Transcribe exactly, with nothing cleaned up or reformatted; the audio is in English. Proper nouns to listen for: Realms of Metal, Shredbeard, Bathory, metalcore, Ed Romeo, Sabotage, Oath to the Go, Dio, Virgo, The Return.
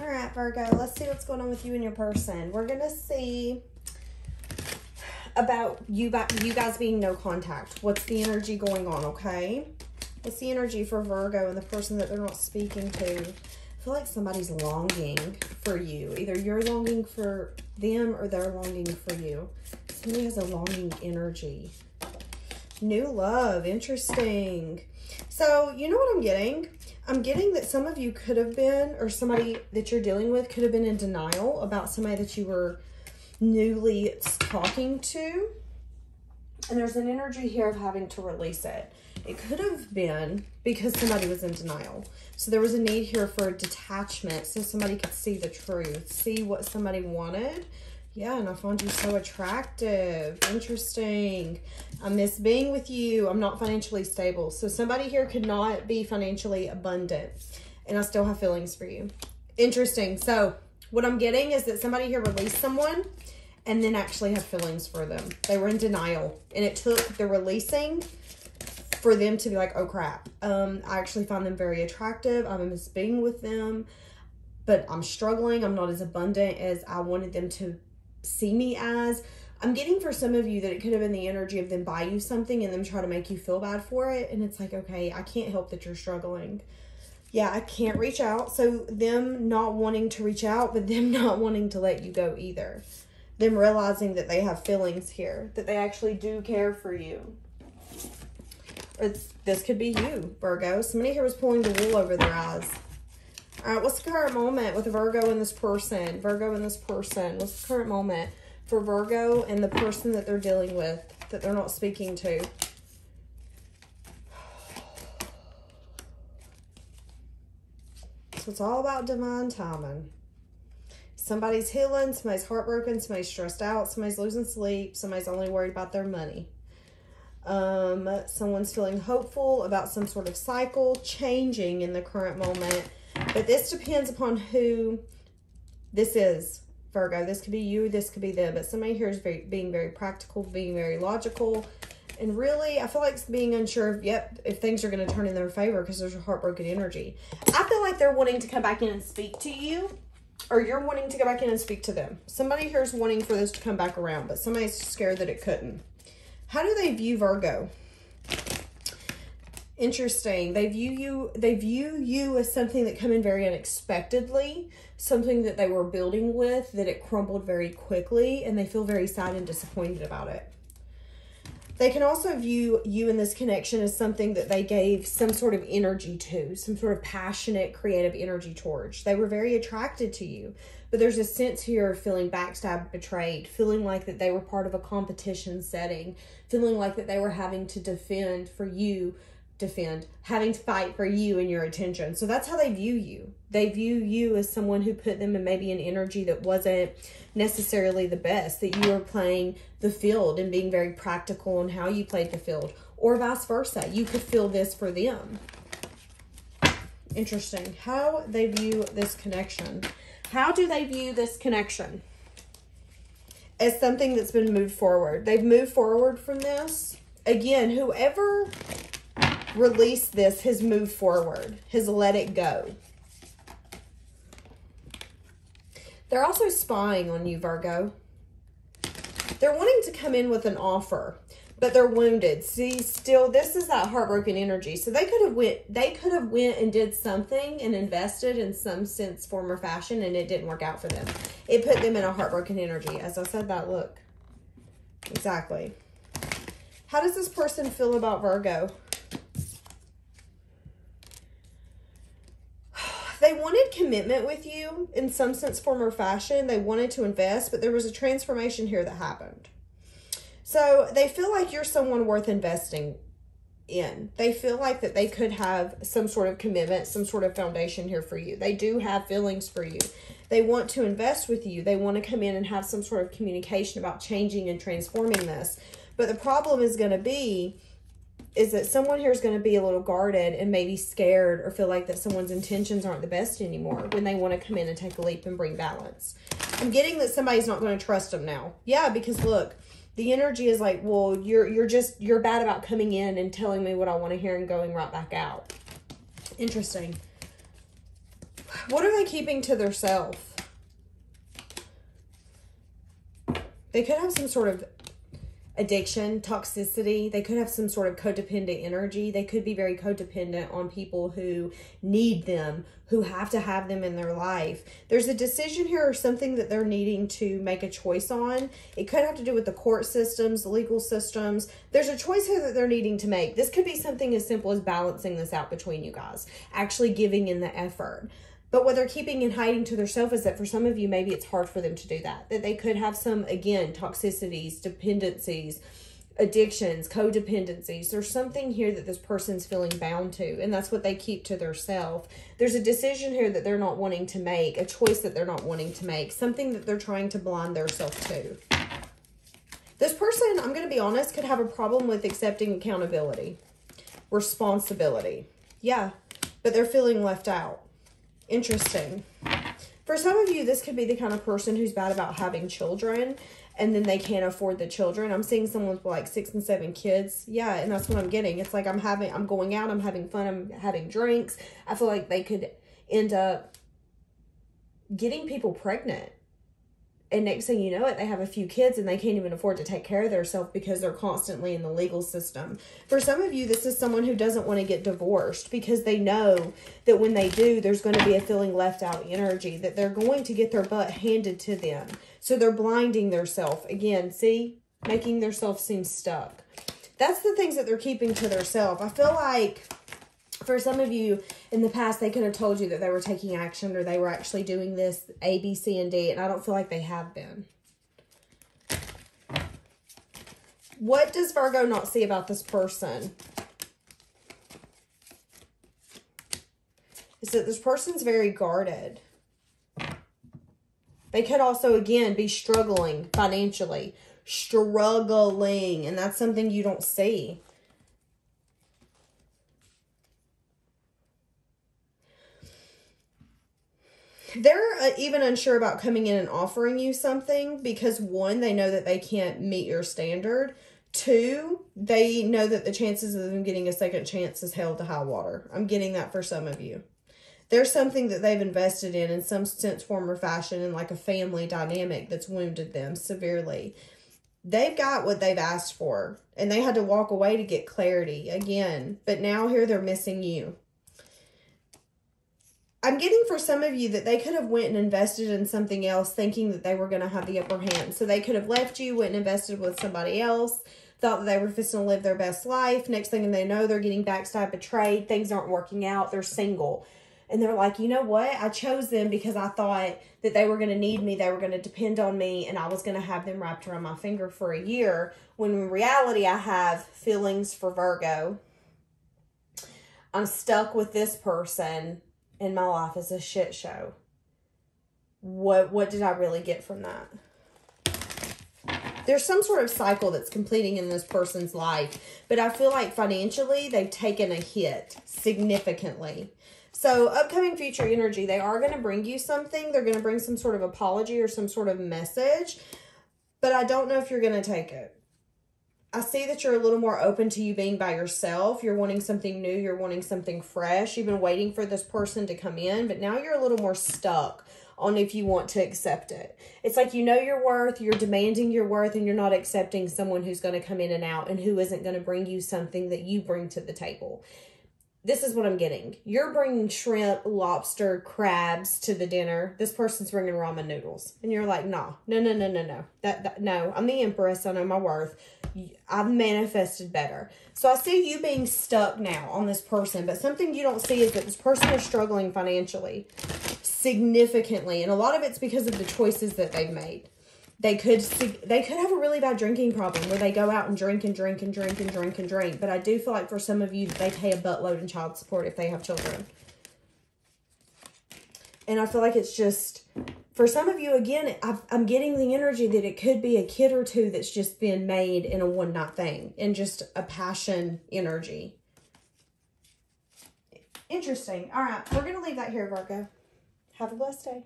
All right, Virgo, let's see what's going on with you and your person. We're going to see about you, you guys being no contact. What's the energy going on, okay? What's the energy for Virgo and the person that they're not speaking to? I feel like somebody's longing for you. Either you're longing for them or they're longing for you. Somebody has a longing energy. New love. Interesting. So, you know what I'm getting? I'm getting that some of you could have been, or somebody that you're dealing with could have been in denial about somebody that you were newly talking to. And there's an energy here of having to release it. It could have been because somebody was in denial. So there was a need here for a detachment so somebody could see the truth, see what somebody wanted. Yeah, and I found you so attractive. Interesting. I miss being with you. I'm not financially stable. So somebody here could not be financially abundant. And I still have feelings for you. Interesting. So what I'm getting is that somebody here released someone and then actually have feelings for them. They were in denial. And it took the releasing for them to be like, oh crap, um, I actually find them very attractive. I miss being with them, but I'm struggling. I'm not as abundant as I wanted them to see me as. I'm getting for some of you that it could have been the energy of them buy you something and them try to make you feel bad for it. And it's like, okay, I can't help that you're struggling. Yeah, I can't reach out. So them not wanting to reach out, but them not wanting to let you go either. Them realizing that they have feelings here, that they actually do care for you. It's, this could be you, Virgo. Somebody here was pulling the wool over their eyes. All right, what's the current moment with Virgo and this person? Virgo and this person. What's the current moment for Virgo and the person that they're dealing with, that they're not speaking to? So it's all about divine timing. Somebody's healing, somebody's heartbroken, somebody's stressed out, somebody's losing sleep, somebody's only worried about their money. Um, someone's feeling hopeful about some sort of cycle changing in the current moment. But this depends upon who this is, Virgo. This could be you, this could be them. But somebody here is very, being very practical, being very logical. And really, I feel like being unsure if, yep, if things are going to turn in their favor because there's a heartbroken energy. I feel like they're wanting to come back in and speak to you. Or you're wanting to go back in and speak to them. Somebody here is wanting for this to come back around. But somebody's scared that it couldn't. How do they view Virgo? Interesting. They view you, they view you as something that came in very unexpectedly, something that they were building with, that it crumbled very quickly, and they feel very sad and disappointed about it. They can also view you in this connection as something that they gave some sort of energy to, some sort of passionate, creative energy towards. They were very attracted to you, but there's a sense here of feeling backstabbed, betrayed, feeling like that they were part of a competition setting, feeling like that they were having to defend for you, defend, having to fight for you and your attention. So that's how they view you. They view you as someone who put them in maybe an energy that wasn't necessarily the best, that you were playing the field and being very practical on how you played the field, or vice versa. You could feel this for them. Interesting. How they view this connection. How do they view this connection? As something that's been moved forward. They've moved forward from this. Again, whoever released this has moved forward, has let it go. They're also spying on you, Virgo. They're wanting to come in with an offer, but they're wounded. See, still, this is that heartbroken energy. So they could have went, they could have went and did something and invested in some sense, form, or fashion, and it didn't work out for them. It put them in a heartbroken energy. As I said that, look. Exactly. How does this person feel about Virgo? They wanted commitment with you in some sense, form, or fashion. They wanted to invest, but there was a transformation here that happened. So they feel like you're someone worth investing in. They feel like that they could have some sort of commitment, some sort of foundation here for you. They do have feelings for you. They want to invest with you. They want to come in and have some sort of communication about changing and transforming this. But the problem is going to be is that someone here is going to be a little guarded and maybe scared or feel like that someone's intentions aren't the best anymore when they want to come in and take a leap and bring balance. I'm getting that somebody's not going to trust them now. Yeah, because look, the energy is like, well, you're, you're just, you're bad about coming in and telling me what I want to hear and going right back out. Interesting. What are they keeping to themselves? They could have some sort of addiction, toxicity. They could have some sort of codependent energy. They could be very codependent on people who need them, who have to have them in their life. There's a decision here or something that they're needing to make a choice on. It could have to do with the court systems, the legal systems. There's a choice here that they're needing to make. This could be something as simple as balancing this out between you guys, actually giving in the effort. But what they're keeping and hiding to themselves is that for some of you, maybe it's hard for them to do that. That they could have some, again, toxicities, dependencies, addictions, codependencies. There's something here that this person's feeling bound to, and that's what they keep to themselves. There's a decision here that they're not wanting to make, a choice that they're not wanting to make, something that they're trying to blind themselves to. This person, I'm going to be honest, could have a problem with accepting accountability, responsibility. Yeah, but they're feeling left out. Interesting. For some of you, this could be the kind of person who's bad about having children and then they can't afford the children. I'm seeing someone with like six and seven kids. Yeah, and that's what I'm getting. It's like I'm having, I'm going out, I'm having fun, I'm having drinks. I feel like they could end up getting people pregnant. And next thing you know it, they have a few kids and they can't even afford to take care of themselves because they're constantly in the legal system. For some of you, this is someone who doesn't want to get divorced because they know that when they do, there's going to be a feeling left out energy, that they're going to get their butt handed to them. So they're blinding themselves. Again, see, making themselves seem stuck. That's the things that they're keeping to themselves. I feel like for some of you in the past, they could have told you that they were taking action or they were actually doing this A, B, C, and D, and I don't feel like they have been. What does Virgo not see about this person? Is that this person's very guarded. They could also, again, be struggling financially. Struggling, and that's something you don't see. They're even unsure about coming in and offering you something because, one, they know that they can't meet your standard. Two, they know that the chances of them getting a second chance is hell to high water. I'm getting that for some of you. There's something that they've invested in in some sense, form, or fashion in like a family dynamic that's wounded them severely. They've got what they've asked for, and they had to walk away to get clarity again. But now here they're missing you. I'm getting for some of you that they could have went and invested in something else thinking that they were going to have the upper hand. So they could have left you, went and invested with somebody else, thought that they were just going to live their best life. Next thing they know, they're getting backstabbed, betrayed. Things aren't working out. They're single. And they're like, you know what? I chose them because I thought that they were going to need me. They were going to depend on me. And I was going to have them wrapped around my finger for a year. When in reality, I have feelings for Virgo. I'm stuck with this person. And my life is a shit show. What what did I really get from that? There's some sort of cycle that's completing in this person's life. But I feel like financially, they've taken a hit significantly. So upcoming future energy, they are going to bring you something. They're going to bring some sort of apology or some sort of message. But I don't know if you're going to take it. I see that you're a little more open to you being by yourself. You're wanting something new. You're wanting something fresh. You've been waiting for this person to come in, but now you're a little more stuck on if you want to accept it. It's like you know your worth, you're demanding your worth, and you're not accepting someone who's going to come in and out and who isn't going to bring you something that you bring to the table. This is what I'm getting. You're bringing shrimp, lobster, crabs to the dinner. This person's bringing ramen noodles. And you're like, nah, no, no, no, no, no. That, that, no, I'm the empress. I know my worth. I've manifested better. So I see you being stuck now on this person. But something you don't see is that this person is struggling financially significantly. And a lot of it's because of the choices that they've made. They could they could have a really bad drinking problem where they go out and drink and drink and drink and drink and drink. But I do feel like for some of you, they pay a buttload in child support if they have children. And I feel like it's just, for some of you, again, I've, I'm getting the energy that it could be a kid or two that's just been made in a one-night thing. And just a passion energy. Interesting. All right. We're going to leave that here, Virgo. Have a blessed day.